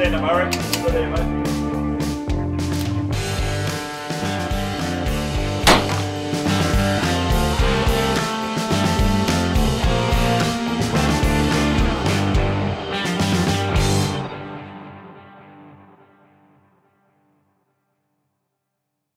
See you in a hurry.